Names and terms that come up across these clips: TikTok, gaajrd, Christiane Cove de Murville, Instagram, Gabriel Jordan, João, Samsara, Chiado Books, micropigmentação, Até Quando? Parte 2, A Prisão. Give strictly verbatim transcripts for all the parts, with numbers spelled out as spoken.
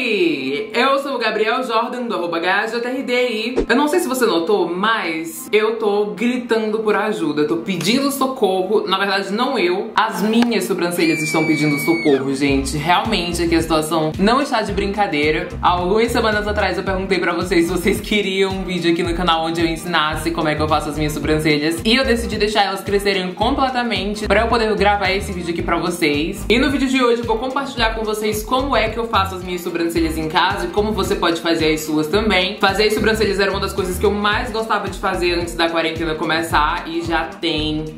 Oi! Eu sou o Gabriel Jordan, do arroba gaajrd, e eu não sei se você notou, mas eu tô gritando por ajuda, tô pedindo socorro. Na verdade, não eu, as minhas sobrancelhas estão pedindo socorro, gente. Realmente, aqui a situação não está de brincadeira. Algumas semanas atrás eu perguntei pra vocês se vocês queriam um vídeo aqui no canal onde eu ensinasse como é que eu faço as minhas sobrancelhas, e eu decidi deixar elas crescerem completamente pra eu poder gravar esse vídeo aqui pra vocês. E no vídeo de hoje eu vou compartilhar com vocês como é que eu faço as minhas sobrancelhas em casa e como você pode fazer as suas também. Fazer as sobrancelhas era uma das coisas que eu mais gostava de fazer antes da quarentena começar, e já tem...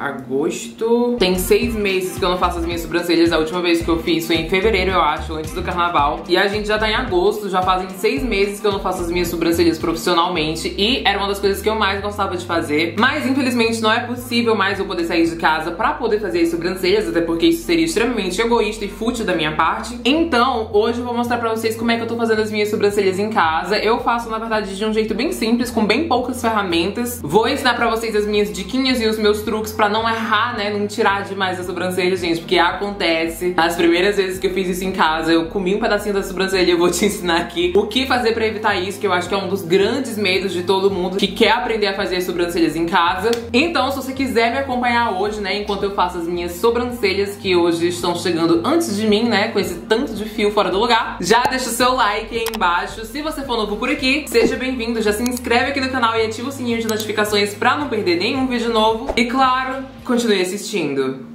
agosto. Tem seis meses que eu não faço as minhas sobrancelhas. A última vez que eu fiz foi em fevereiro, eu acho, antes do carnaval. E a gente já tá em agosto, já fazem seis meses que eu não faço as minhas sobrancelhas profissionalmente. E era uma das coisas que eu mais gostava de fazer. Mas, infelizmente, não é possível mais eu poder sair de casa pra poder fazer as sobrancelhas, até porque isso seria extremamente egoísta e fútil da minha parte. Então, hoje eu vou mostrar pra vocês como é que eu tô fazendo as minhas sobrancelhas em casa. Eu faço, na verdade, de um jeito bem simples, com bem poucas ferramentas. Vou ensinar pra vocês as minhas diquinhas e os meus truques pra não errar, né, não tirar demais a sobrancelha, gente, porque acontece. As primeiras vezes que eu fiz isso em casa, eu comi um pedacinho da sobrancelha. Eu vou te ensinar aqui o que fazer pra evitar isso, que eu acho que é um dos grandes medos de todo mundo que quer aprender a fazer as sobrancelhas em casa. Então, se você quiser me acompanhar hoje, né, enquanto eu faço as minhas sobrancelhas, que hoje estão chegando antes de mim, né, com esse tanto de fio fora do lugar, já deixa o seu like aí embaixo. Se você for novo por aqui, seja bem-vindo, já se inscreve aqui no canal e ativa o sininho de notificações pra não perder nenhum vídeo novo. E claro, continue assistindo.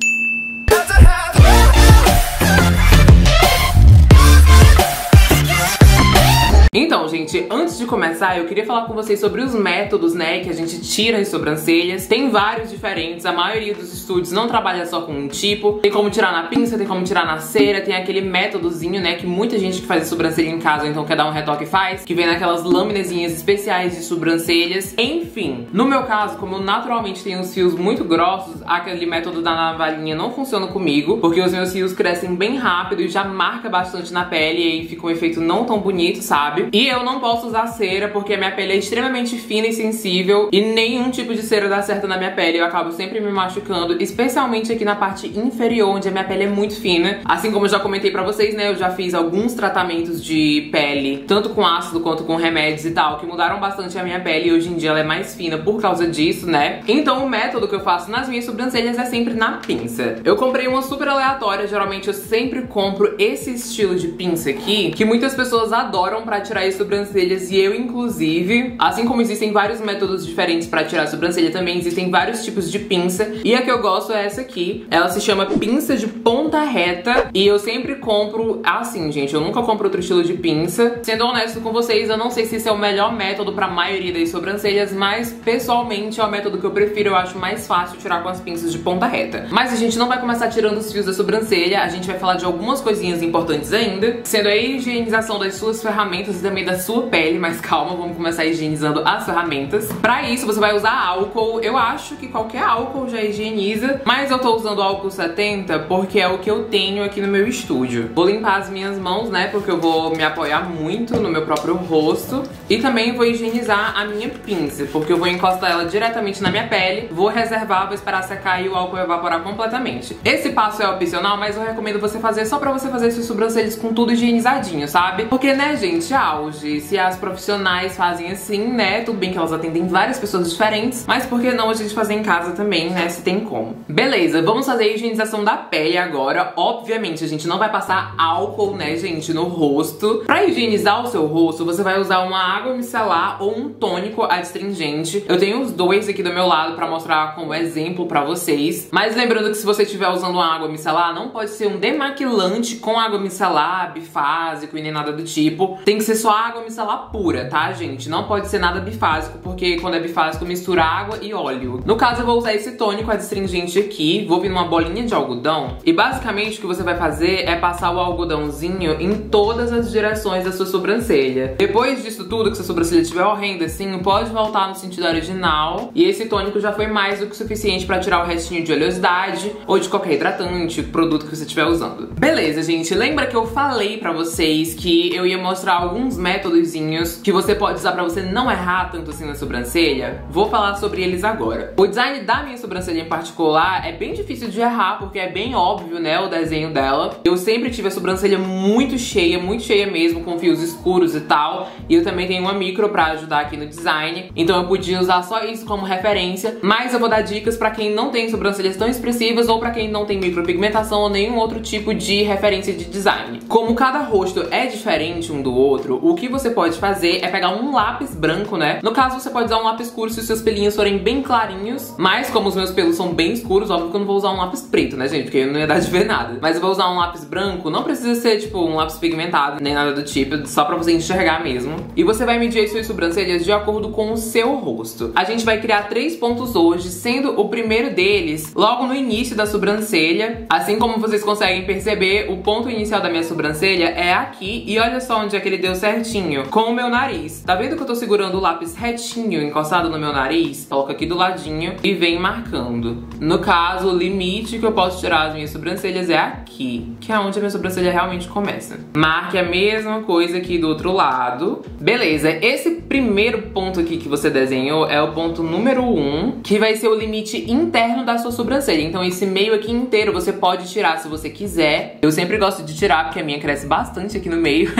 Então, gente, antes de começar, eu queria falar com vocês sobre os métodos, né, que a gente tira as sobrancelhas. Tem vários diferentes, a maioria dos estúdios não trabalha só com um tipo. Tem como tirar na pinça, tem como tirar na cera, tem aquele métodozinho, né, que muita gente que faz sobrancelha em casa, então quer dar um retoque, faz, que vem naquelas laminazinhas especiais de sobrancelhas. Enfim, no meu caso, como eu naturalmente tenho os fios muito grossos, aquele método da navalhinha não funciona comigo, porque os meus fios crescem bem rápido e já marca bastante na pele, e aí fica um efeito não tão bonito, sabe? E eu não posso usar cera, porque a minha pele é extremamente fina e sensível, e nenhum tipo de cera dá certo na minha pele. Eu acabo sempre me machucando, especialmente aqui na parte inferior, onde a minha pele é muito fina. Assim como eu já comentei pra vocês, né, eu já fiz alguns tratamentos de pele, tanto com ácido quanto com remédios e tal, que mudaram bastante a minha pele, e hoje em dia ela é mais fina por causa disso, né? Então o método que eu faço nas minhas sobrancelhas é sempre na pinça. Eu comprei uma super aleatória. Geralmente eu sempre compro esse estilo de pinça aqui, que muitas pessoas adoram pra tirar tirar as sobrancelhas, e eu inclusive. Assim como existem vários métodos diferentes pra tirar a sobrancelha, também existem vários tipos de pinça, e a que eu gosto é essa aqui. Ela se chama pinça de ponta reta, e eu sempre compro assim, gente, eu nunca compro outro estilo de pinça. Sendo honesto com vocês, eu não sei se esse é o melhor método pra maioria das sobrancelhas, mas pessoalmente é o método que eu prefiro. Eu acho mais fácil tirar com as pinças de ponta reta. Mas a gente não vai começar tirando os fios da sobrancelha, a gente vai falar de algumas coisinhas importantes ainda, sendo a higienização das suas ferramentas, também da sua pele, mas calma, vamos começar higienizando as ferramentas. Pra isso, você vai usar álcool. Eu acho que qualquer álcool já higieniza, mas eu tô usando álcool setenta porque é o que eu tenho aqui no meu estúdio. Vou limpar as minhas mãos, né, porque eu vou me apoiar muito no meu próprio rosto, e também vou higienizar a minha pinça, porque eu vou encostar ela diretamente na minha pele, vou reservar, vou esperar secar e o álcool evaporar completamente. Esse passo é opcional, mas eu recomendo você fazer só pra você fazer suas sobrancelhas com tudo higienizadinho, sabe? Porque, né, gente, a se as profissionais fazem assim, né, tudo bem que elas atendem várias pessoas diferentes, mas por que não a gente fazer em casa também, né, se tem como. Beleza, vamos fazer a higienização da pele agora. Obviamente a gente não vai passar álcool, né, gente, no rosto. Pra higienizar o seu rosto, você vai usar uma água micelar ou um tônico adstringente. Eu tenho os dois aqui do meu lado pra mostrar como exemplo pra vocês, mas lembrando que se você estiver usando uma água micelar, não pode ser um demaquilante com água micelar, bifásico e nem nada do tipo. Tem que ser só água micelar pura, tá, gente? Não pode ser nada bifásico, porque quando é bifásico mistura água e óleo. No caso, eu vou usar esse tônico adstringente aqui, vou vir numa bolinha de algodão, e basicamente o que você vai fazer é passar o algodãozinho em todas as direções da sua sobrancelha. Depois disso tudo, que sua sobrancelha estiver horrenda assim, pode voltar no sentido original, e esse tônico já foi mais do que suficiente pra tirar o restinho de oleosidade ou de qualquer hidratante, produto que você estiver usando. Beleza, gente, lembra que eu falei pra vocês que eu ia mostrar alguns alguns métodozinhos que você pode usar pra você não errar tanto assim na sobrancelha. Vou falar sobre eles agora. O design da minha sobrancelha em particular é bem difícil de errar, porque é bem óbvio, né, o desenho dela. Eu sempre tive a sobrancelha muito cheia, muito cheia mesmo, com fios escuros e tal. E eu também tenho uma micro pra ajudar aqui no design, então eu podia usar só isso como referência. Mas eu vou dar dicas pra quem não tem sobrancelhas tão expressivas ou pra quem não tem micropigmentação ou nenhum outro tipo de referência de design. Como cada rosto é diferente um do outro, o que você pode fazer é pegar um lápis branco, né? No caso, você pode usar um lápis escuro se os seus pelinhos forem bem clarinhos, mas como os meus pelos são bem escuros, óbvio que eu não vou usar um lápis preto, né, gente? Porque eu não ia dar de ver nada. Mas eu vou usar um lápis branco, não precisa ser, tipo, um lápis pigmentado, nem nada do tipo, só pra você enxergar mesmo. E você vai medir as suas sobrancelhas de acordo com o seu rosto. A gente vai criar três pontos hoje, sendo o primeiro deles logo no início da sobrancelha. Assim como vocês conseguem perceber, o ponto inicial da minha sobrancelha é aqui, e olha só onde é que ele deu certinho, com o meu nariz. Tá vendo que eu tô segurando o lápis retinho, encostado no meu nariz? Coloco aqui do ladinho e vem marcando. No caso, o limite que eu posso tirar as minhas sobrancelhas é aqui, que é onde a minha sobrancelha realmente começa. Marque a mesma coisa aqui do outro lado. Beleza, esse primeiro ponto aqui que você desenhou é o ponto número um, que vai ser o limite interno da sua sobrancelha. Então esse meio aqui inteiro você pode tirar se você quiser. Eu sempre gosto de tirar porque a minha cresce bastante aqui no meio.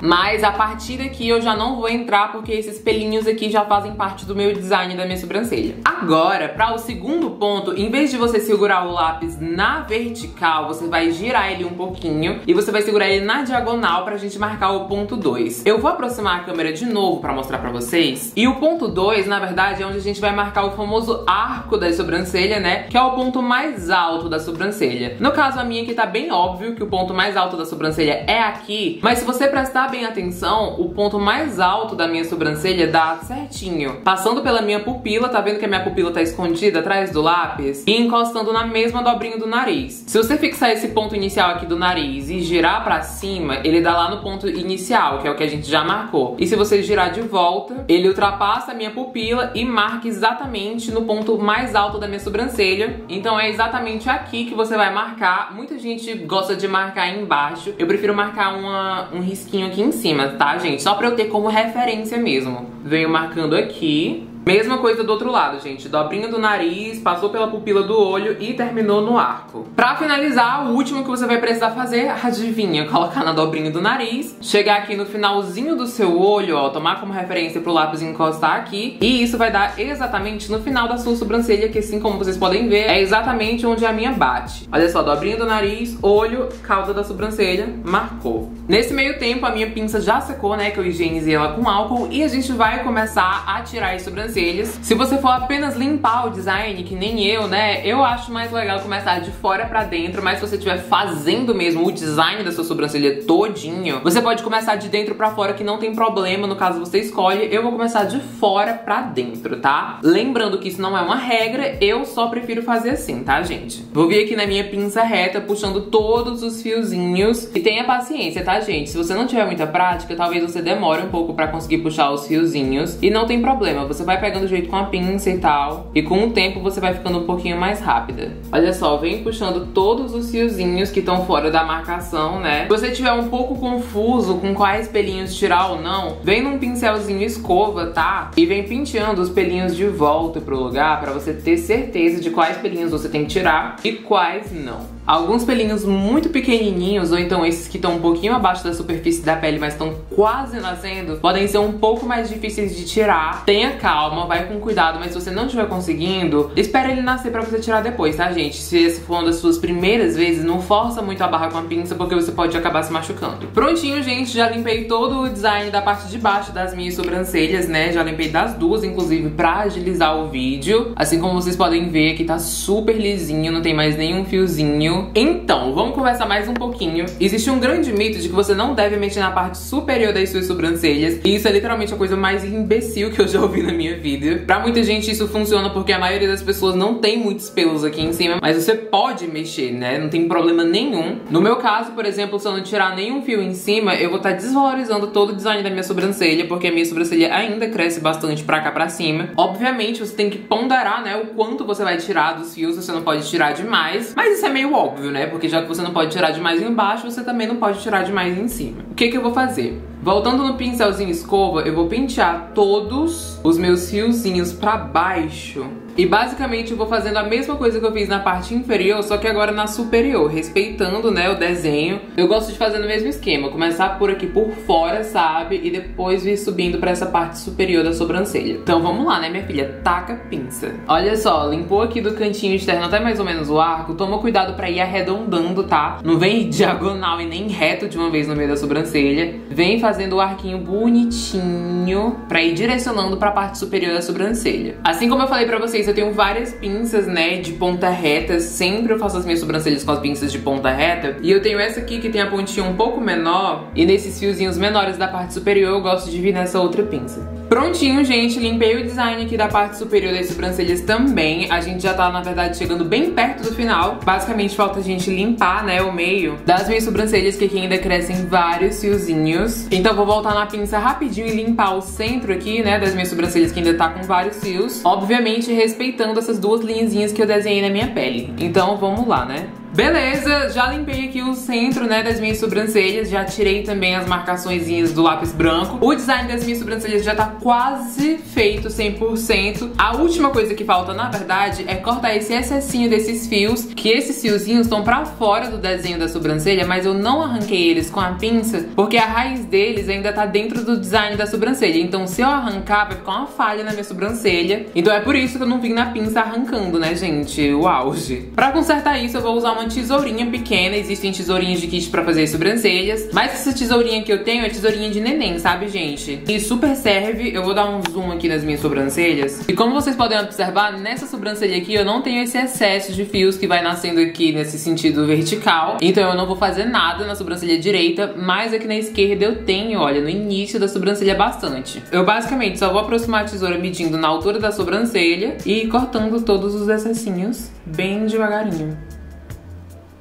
Mas a partir daqui eu já não vou entrar, porque esses pelinhos aqui já fazem parte do meu design da minha sobrancelha. Agora, para o segundo ponto, em vez de você segurar o lápis na vertical, você vai girar ele um pouquinho e você vai segurar ele na diagonal pra gente marcar o ponto dois. Eu vou aproximar a câmera de novo pra mostrar pra vocês. E o ponto dois, na verdade, é onde a gente vai marcar o famoso arco da sobrancelha, né? Que é o ponto mais alto da sobrancelha. No caso, a minha aqui tá bem óbvio que o ponto mais alto da sobrancelha é aqui, mas se você prestar bem atenção, o ponto mais alto da minha sobrancelha dá certinho, passando pela minha pupila. Tá vendo que a minha pupila tá escondida atrás do lápis? E encostando na mesma dobrinha do nariz. Se você fixar esse ponto inicial aqui do nariz e girar pra cima, ele dá lá no ponto inicial, que é o que a gente já marcou. E se você girar de volta, ele ultrapassa a minha pupila e marca exatamente no ponto mais alto da minha sobrancelha. Então é exatamente aqui que você vai marcar. Muita gente gosta de marcar embaixo. Eu prefiro marcar uma, um risquinho aqui em cima, tá, gente? Só pra eu ter como referência mesmo. Venho marcando aqui. Mesma coisa do outro lado, gente. Dobrinha do nariz, passou pela pupila do olho e terminou no arco. Pra finalizar, o último que você vai precisar fazer, adivinha, colocar na dobrinha do nariz, chegar aqui no finalzinho do seu olho, ó, tomar como referência pro lápis encostar aqui, e isso vai dar exatamente no final da sua sobrancelha, que assim como vocês podem ver, é exatamente onde a minha bate. Olha só, dobrinha do nariz, olho, cauda da sobrancelha, marcou. Nesse meio tempo, a minha pinça já secou, né, que eu higienizei ela com álcool, e a gente vai começar a tirar as sobrancelhas. Se você for apenas limpar o design, que nem eu, né, eu acho mais legal começar de fora pra dentro. Mas se você estiver fazendo mesmo o design da sua sobrancelha todinho, você pode começar de dentro pra fora, que não tem problema. No caso, você escolhe. Eu vou começar de fora pra dentro, tá? Lembrando que isso não é uma regra, eu só prefiro fazer assim, tá, gente? Vou vir aqui na minha pinça reta, puxando todos os fiozinhos. E tenha paciência, tá, gente? Se você não tiver muita prática, talvez você demore um pouco pra conseguir puxar os fiozinhos. E não tem problema, você vai pegando o jeito com a pinça e tal, e com o tempo você vai ficando um pouquinho mais rápida. Olha só, vem puxando todos os fiozinhos que estão fora da marcação, né? Se você tiver um pouco confuso com quais pelinhos tirar ou não, vem num pincelzinho escova, tá? E vem penteando os pelinhos de volta pro lugar, pra você ter certeza de quais pelinhos você tem que tirar e quais não. Alguns pelinhos muito pequenininhos, ou então esses que estão um pouquinho abaixo da superfície da pele, mas estão quase nascendo, podem ser um pouco mais difíceis de tirar. Tenha calma, vai com cuidado, mas se você não estiver conseguindo, espera ele nascer pra você tirar depois, tá, gente? Se esse for uma das suas primeiras vezes, não força muito a barra com a pinça, porque você pode acabar se machucando. Prontinho, gente, já limpei todo o design da parte de baixo das minhas sobrancelhas, né? Já limpei das duas, inclusive, pra agilizar o vídeo. Assim como vocês podem ver, aqui tá super lisinho, não tem mais nenhum fiozinho. Então, vamos conversar mais um pouquinho. Existe um grande mito de que você não deve mexer na parte superior das suas sobrancelhas, e isso é literalmente a coisa mais imbecil que eu já ouvi na minha vida. Pra muita gente isso funciona porque a maioria das pessoas não tem muitos pelos aqui em cima, mas você pode mexer, né? Não tem problema nenhum. No meu caso, por exemplo, se eu não tirar nenhum fio em cima, eu vou estar desvalorizando todo o design da minha sobrancelha, porque a minha sobrancelha ainda cresce bastante pra cá pra cima. Obviamente, você tem que ponderar, né, o quanto você vai tirar dos fios, você não pode tirar demais, mas isso é meio óbvio. óbvio, né? Porque já que você não pode tirar demais embaixo, você também não pode tirar demais em cima. O que que eu vou fazer? Voltando no pincelzinho escova, eu vou pentear todos os meus fiozinhos pra baixo. E basicamente eu vou fazendo a mesma coisa que eu fiz na parte inferior, só que agora na superior, respeitando, né, o desenho. Eu gosto de fazer no mesmo esquema, começar por aqui por fora, sabe? E depois vir subindo pra essa parte superior da sobrancelha. Então vamos lá, né, minha filha? Taca pinça. Olha só, limpou aqui do cantinho externo até mais ou menos o arco. Toma cuidado pra ir arredondando, tá? Não vem diagonal e nem reto de uma vez no meio da sobrancelha. Vem fazendo fazendo o arquinho bonitinho pra ir direcionando pra parte superior da sobrancelha. Assim como eu falei pra vocês, eu tenho várias pinças, né, de ponta reta. Sempre eu faço as minhas sobrancelhas com as pinças de ponta reta. E eu tenho essa aqui que tem a pontinha um pouco menor. E nesses fiozinhos menores da parte superior eu gosto de vir nessa outra pinça. Prontinho, gente. Limpei o design aqui da parte superior das sobrancelhas também. A gente já tá, na verdade, chegando bem perto do final. Basicamente falta a gente limpar, né, o meio das minhas sobrancelhas, que aqui ainda crescem vários fiozinhos. Então vou voltar na pinça rapidinho e limpar o centro aqui, né, das minhas sobrancelhas, que ainda tá com vários fios. Obviamente respeitando essas duas linhazinhas que eu desenhei na minha pele. Então vamos lá, né? Beleza, já limpei aqui o centro, né, das minhas sobrancelhas. Já tirei também as marcaçõezinhas do lápis branco. O design das minhas sobrancelhas já tá quase feito cem por cento. A última coisa que falta, na verdade, é cortar esse excessinho desses fios, que esses fiozinhos estão pra fora do desenho da sobrancelha, mas eu não arranquei eles com a pinça, porque a raiz deles ainda tá dentro do design da sobrancelha. Então se eu arrancar, vai ficar uma falha na minha sobrancelha. Então é por isso que eu não vim na pinça arrancando, né, gente? O auge. Pra consertar isso, eu vou usar uma uma tesourinha pequena. Existem tesourinhas de kit pra fazer sobrancelhas, mas essa tesourinha que eu tenho é tesourinha de neném, sabe, gente? E super serve. Eu vou dar um zoom aqui nas minhas sobrancelhas. E como vocês podem observar, nessa sobrancelha aqui eu não tenho esse excesso de fios que vai nascendo aqui nesse sentido vertical. Então eu não vou fazer nada na sobrancelha direita, mas aqui na esquerda eu tenho, olha, no início da sobrancelha bastante. Eu basicamente só vou aproximar a tesoura medindo na altura da sobrancelha e cortando todos os excessinhos bem devagarinho.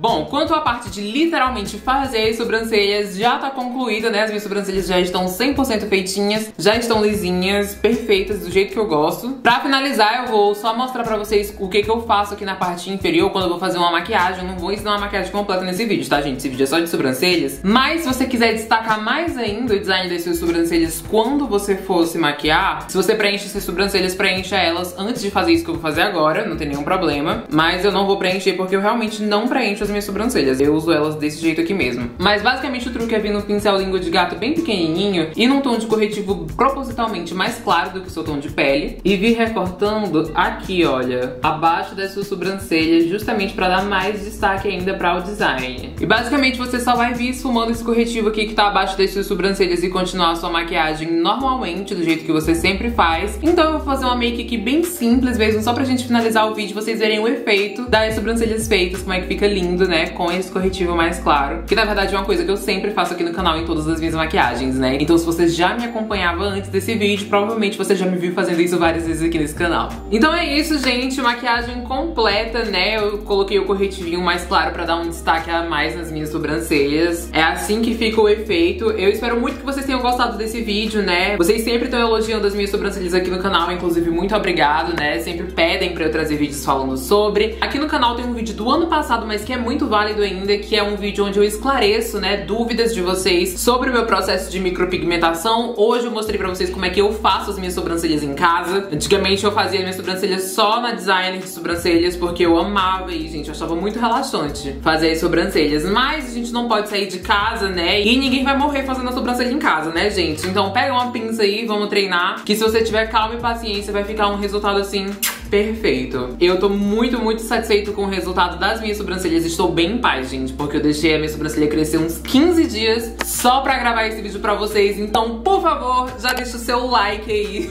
Bom, quanto à parte de literalmente fazer as sobrancelhas, já tá concluída, né? As minhas sobrancelhas já estão cem por cento feitinhas, já estão lisinhas, perfeitas, do jeito que eu gosto. Pra finalizar, eu vou só mostrar pra vocês o que que eu faço aqui na parte inferior quando eu vou fazer uma maquiagem. Eu não vou ensinar uma maquiagem completa nesse vídeo, tá, gente? Esse vídeo é só de sobrancelhas. Mas se você quiser destacar mais ainda o design das suas sobrancelhas quando você for se maquiar, se você preenche essas sobrancelhas, preencha elas antes de fazer isso que eu vou fazer agora, não tem nenhum problema. Mas eu não vou preencher porque eu realmente não preencho as minhas sobrancelhas, eu uso elas desse jeito aqui mesmo. Mas basicamente o truque é vir no pincel língua de gato bem pequenininho e num tom de corretivo propositalmente mais claro do que o seu tom de pele e vir recortando aqui, olha, abaixo das suas sobrancelhas, justamente pra dar mais destaque ainda pra o design. E basicamente você só vai vir esfumando esse corretivo aqui que tá abaixo das suas sobrancelhas e continuar a sua maquiagem normalmente, do jeito que você sempre faz. Então eu vou fazer uma make aqui bem simples mesmo, só pra gente finalizar o vídeo, vocês verem o efeito das sobrancelhas feitas, como é que fica lindo, né, com esse corretivo mais claro, que na verdade é uma coisa que eu sempre faço aqui no canal em todas as minhas maquiagens, né? Então se você já me acompanhava antes desse vídeo, provavelmente você já me viu fazendo isso várias vezes aqui nesse canal. Então é isso, gente, maquiagem completa, né? Eu coloquei o corretivinho mais claro pra dar um destaque a mais nas minhas sobrancelhas. É assim que fica o efeito. Eu espero muito que vocês tenham gostado desse vídeo, né? Vocês sempre estão elogiando as minhas sobrancelhas aqui no canal, inclusive muito obrigado, né? Sempre pedem pra eu trazer vídeos falando sobre. Aqui no canal tem um vídeo do ano passado, mas que é muito válido ainda, que é um vídeo onde eu esclareço, né, dúvidas de vocês sobre o meu processo de micropigmentação. Hoje eu mostrei pra vocês como é que eu faço as minhas sobrancelhas em casa. Antigamente eu fazia minhas sobrancelhas só na designer de sobrancelhas, porque eu amava e, gente, eu achava muito relaxante fazer as sobrancelhas. Mas a gente não pode sair de casa, né, e ninguém vai morrer fazendo a sobrancelha em casa, né, gente? Então pega uma pinça aí, vamos treinar, que se você tiver calma e paciência vai ficar um resultado assim... perfeito. Eu tô muito, muito satisfeito com o resultado das minhas sobrancelhas. Estou bem em paz, gente, porque eu deixei a minha sobrancelha crescer uns quinze dias só pra gravar esse vídeo pra vocês. Então, por favor, já deixa o seu like aí.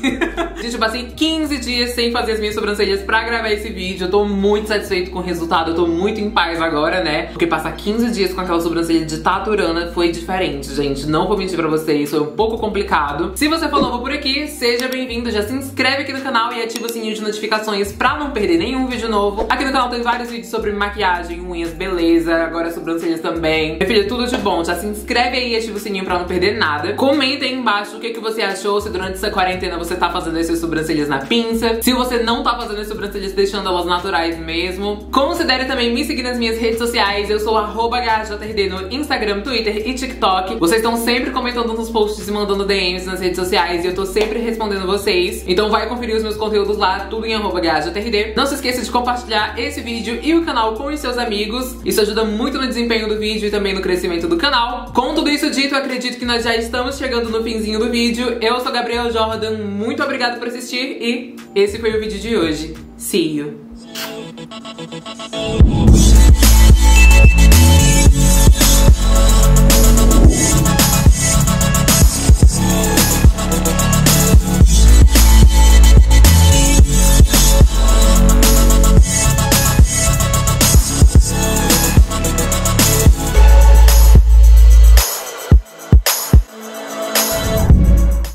Gente, eu passei quinze dias sem fazer as minhas sobrancelhas pra gravar esse vídeo. Eu tô muito satisfeito com o resultado. Eu tô muito em paz agora, né? Porque passar quinze dias com aquela sobrancelha de taturana foi diferente, gente. Não vou mentir pra vocês, foi um pouco complicado. Se você for novo por aqui, seja bem-vindo. Já se inscreve aqui no canal e ativa o sininho de notificações notificações pra não perder nenhum vídeo novo. Aqui no canal tem vários vídeos sobre maquiagem, unhas, beleza, agora sobrancelhas também. Minha filha, tudo de bom. Já se inscreve aí e ativa o sininho pra não perder nada. Comenta aí embaixo o que, que você achou, se durante essa quarentena você tá fazendo essas sobrancelhas na pinça, se você não tá fazendo as sobrancelhas, deixando elas naturais mesmo. Considere também me seguir nas minhas redes sociais. Eu sou arroba gaajrd no Instagram, Twitter e TikTok. Vocês estão sempre comentando nos posts e mandando D Ms nas redes sociais e eu tô sempre respondendo vocês. Então vai conferir os meus conteúdos lá, tudo em arroba gaajrd. Não se esqueça de compartilhar esse vídeo e o canal com os seus amigos. Isso ajuda muito no desempenho do vídeo e também no crescimento do canal. Com tudo isso dito, eu acredito que nós já estamos chegando no finzinho do vídeo. Eu sou Gabriel Jordan, muito obrigada por assistir e esse foi o vídeo de hoje. See you!